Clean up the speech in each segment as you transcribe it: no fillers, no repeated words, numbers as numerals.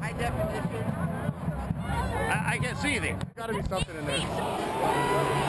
I definitely feel. I can't see anything. There's gotta be something in there.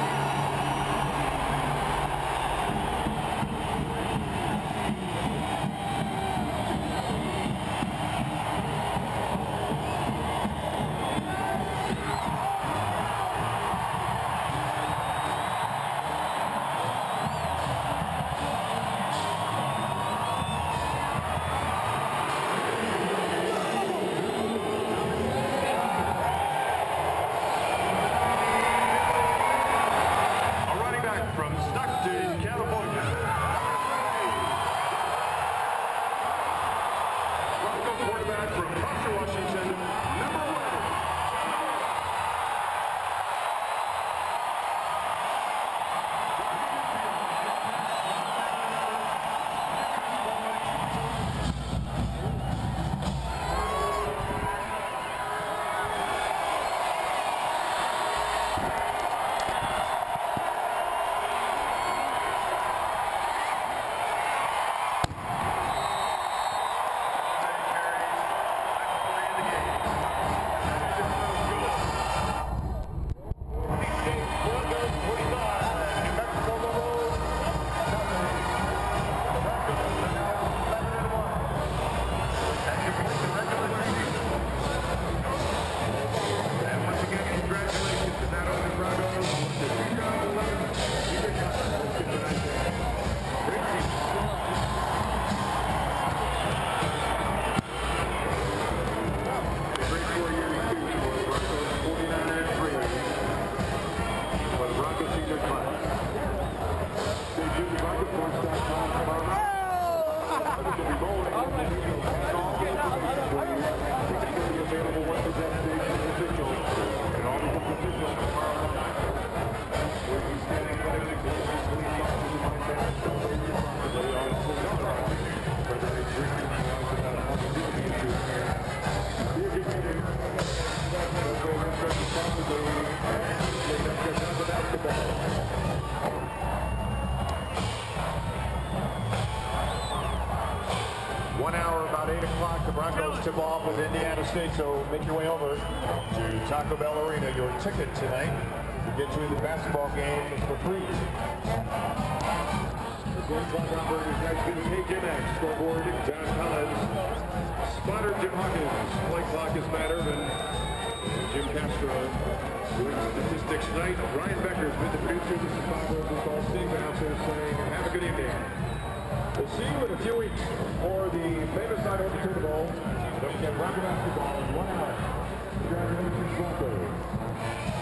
Tip off with Indiana State, so make your way over to Taco Bell Arena. Your ticket tonight to get you in the basketball game is for free. The goaltender operator's next to KJMX. Scoreboard, John Collins. Spotter, Jim Huggins. Play clock is matter, and Jim Castro doing statistics tonight. Ryan Becker has been the producer of the Chicago football team, and also saying, have a good evening. We'll see you in a few weeks for the famous night over to the ball. Don't forget, Broncos basketball in 1 hour. Congratulations, Broncos.